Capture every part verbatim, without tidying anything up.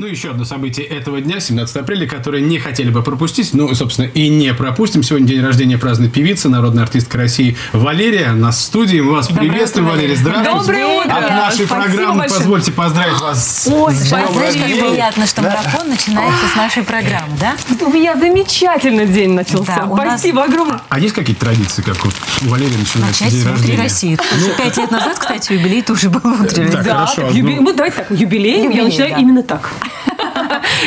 Ну и еще одно событие этого дня, семнадцатого апреля, которое не хотели бы пропустить, ну, собственно, и не пропустим. Сегодня день рождения празднует певица, народная артистка России Валерия. Нас в студии. Мы вас приветствуем, Валерия. Здравствуйте. Доброе утро. От нашей спасибо программы большое. Позвольте поздравить вас. Ой, спасибо. Приятно, что марафон да. начинается с нашей программы, да? У меня замечательный день начался. Да, спасибо нас... огромное. А есть какие-то традиции, как вот у Валерии начинается день рождения? России. Ну... Пять лет назад, кстати, юбилей тоже был внутри. Да, да, хорошо. Так, юбилей... ну... ну, давайте так, юбилей, юбилей я начинаю да. именно так.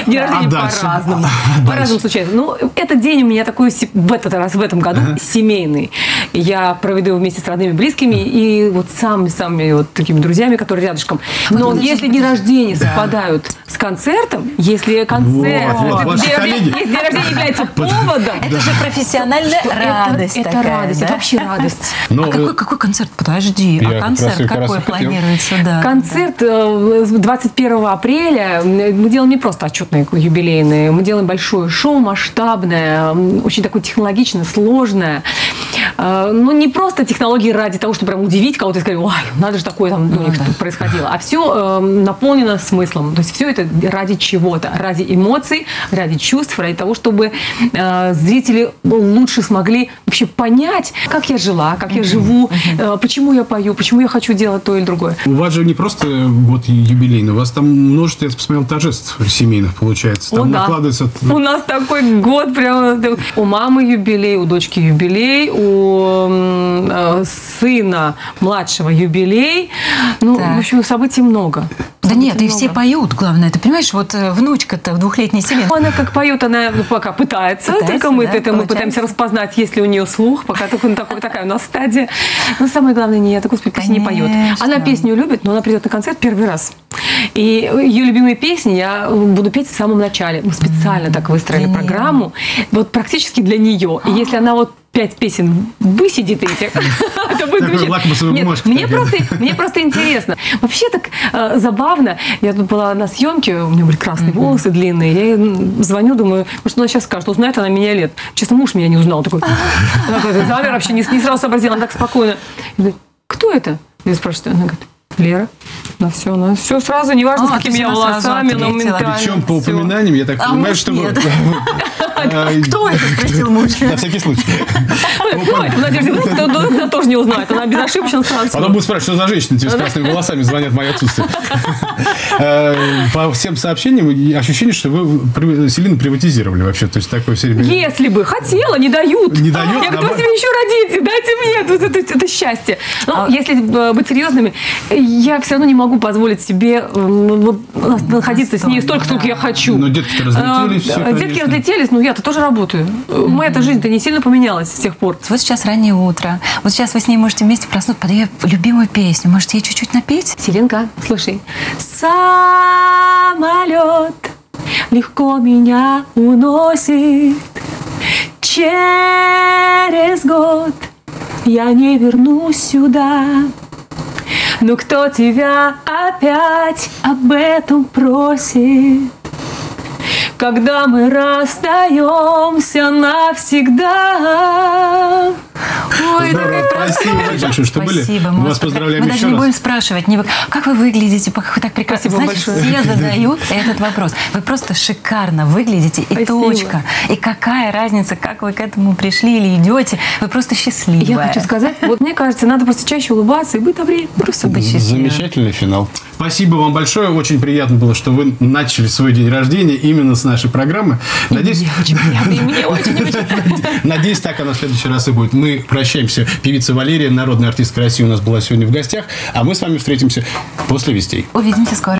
День рождения по-разному. По-разному случается. Ну, этот день у меня такой в этот раз, в этом году, семейный. Я проведу вместе с родными, близкими и вот самыми-самыми вот такими друзьями, которые рядышком. Но если дни рождения совпадают с концертом, если концерт, если день рождения является поводом... Это же профессиональная радость. Это радость, это вообще радость. А какой концерт? Подожди, а концерт какой планируется? Концерт двадцать первого апреля. Мы делаем не просто отчетные юбилейные, мы делаем большое шоу, масштабное, очень такое технологичное, сложное. Ну, не просто технологии ради того, чтобы прям удивить кого-то и сказать, ой, надо же такое там у них происходило. А все э, наполнено смыслом. То есть все это ради чего-то, ради эмоций, ради чувств, ради того, чтобы э, зрители лучше смогли вообще понять, как я жила, как я живу, э, почему я пою, почему я хочу делать то или другое. У вас же не просто вот юбилейный, у вас там множество, я посмотрел, торжеств семейных получается. Там О, да. накладывается... У нас такой год прям... У мамы юбилей, у дочки юбилей, у сына младшего юбилей. Ну, да. в общем, событий много. Да событий нет, много. И все поют, главное. Ты понимаешь, вот внучка-то в двухлетней семье. Она как поет, она пока пытается. пытается только мы, да, это, мы пытаемся распознать, есть ли у нее слух. Пока только, ну, такой, такая у нас стадия. Но самое главное, не это, господи, песни не поет. Она песню любит, но она придет на концерт первый раз. И ее любимые песни я буду петь в самом начале. Мы специально mm-hmm. так выстроили для программу. Нее. Вот практически для нее. И если она вот пять песен высидит этих, это выключит. Нет, мне, просто, мне просто интересно. Вообще так э, забавно. Я тут была на съемке, у меня были красные mm-hmm. волосы длинные. Я ей звоню, думаю, ну что она сейчас скажет, узнает она меня лет. Честно, муж меня не узнал. Такой, замер вообще, не, не сразу сообразил, она так спокойно. Говорю, кто это? Я спрашиваю, она говорит, Лера. Ну все, ну все сразу, неважно, а, с какими я волосами, но моментально. Причем по упоминаниям, я так а понимаю, что... Кто это, спросил муж? На всякий случай. Надежда тоже не узнает, она безошибочно сразу. Потом будет спрашивать, что за женщина тебе с красными волосами звонят в мое отсутствие. По всем сообщениям ощущение, что вы Селину приватизировали вообще, то есть такое все время... Если бы, хотела, не дают. Не дают? Я говорю, вы себе еще родите, дайте мне, это счастье. Ну, если быть серьезными, я все равно не могу позволить себе находиться с ней столько, сколько я хочу. Но детки-то разлетелись. Детки разлетелись, но я-то тоже работаю. Моя эта жизнь-то не сильно поменялась с тех пор. Вот сейчас раннее утро. Вот сейчас вы с ней можете вместе проснуться под ее любимую песню. Может, ей чуть-чуть напеть? Селенка, слушай. Самолет легко меня уносит. Через год я не вернусь сюда. Ну кто тебя опять об этом просит? Когда мы расстаемся навсегда. Ой, здорово, спасибо большое, что были. Спасибо, мы вас поздравляем еще раз. Мы даже не будем спрашивать, не вы... как вы выглядите, как вы так прекрасно. Знаете, все задают этот вопрос. Вы просто шикарно выглядите, и спасибо. Точка. И какая разница, как вы к этому пришли или идете, вы просто счастливы. Я хочу сказать, вот мне кажется, надо просто чаще улыбаться и быть добрее, просто быть счастливым. Замечательный финал. Спасибо вам большое, очень приятно было, что вы начали свой день рождения именно с нашей программы. Надеюсь, надеюсь, так она в следующий раз и будет. Мы прощаемся. Певица Валерия, народная артистка России, у нас была сегодня в гостях, а мы с вами встретимся после вестей. Увидимся скоро.